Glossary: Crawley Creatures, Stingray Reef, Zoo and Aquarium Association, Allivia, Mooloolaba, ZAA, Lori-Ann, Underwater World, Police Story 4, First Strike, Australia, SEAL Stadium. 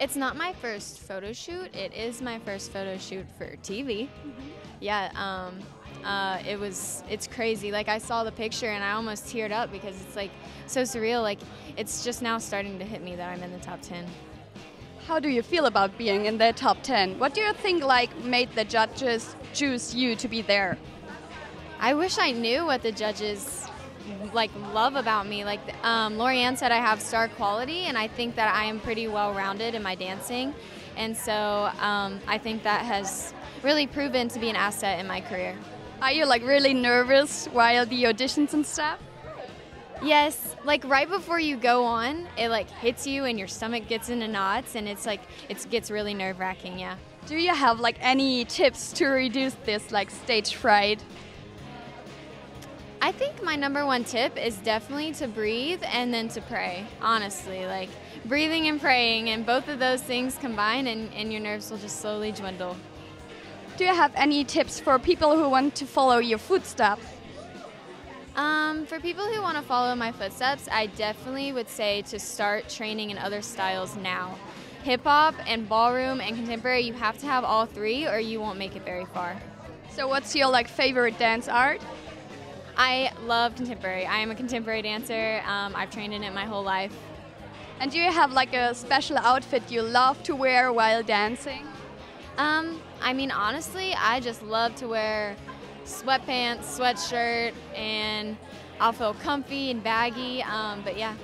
It's not my first photo shoot. It is my first photo shoot for TV. Mm-hmm. Yeah, it's crazy. Like, I saw the picture and I almost teared up because it's like so surreal. Like, it's just now starting to hit me that I'm in the top 10. How do you feel about being in the top 10? What do you think, like, made the judges choose you to be there? I wish I knew what the judges like love about me. Like, Lori-Ann said I have star quality, and I think that I am pretty well-rounded in my dancing, and so I think that has really proven to be an asset in my career. Are you like really nervous while the auditions and stuff? Yes, like right before you go on, it like hits you and your stomach gets into knots, and it's like it gets really nerve-wracking, yeah. Do you have like any tips to reduce this like stage fright? I think my #1 tip is definitely to breathe and then to pray, honestly. Like, breathing and praying, and both of those things combine, and your nerves will just slowly dwindle. Do you have any tips for people who want to follow your footsteps? For people who want to follow my footsteps, I definitely would say to start training in other styles now. Hip-hop and ballroom and contemporary, you have to have all three or you won't make it very far. So what's your like favorite dance art? I love contemporary. I am a contemporary dancer. I've trained in it my whole life. And do you have like a special outfit you love to wear while dancing? I mean, honestly, I just love to wear sweatpants, sweatshirt, and I'll feel comfy and baggy, but yeah.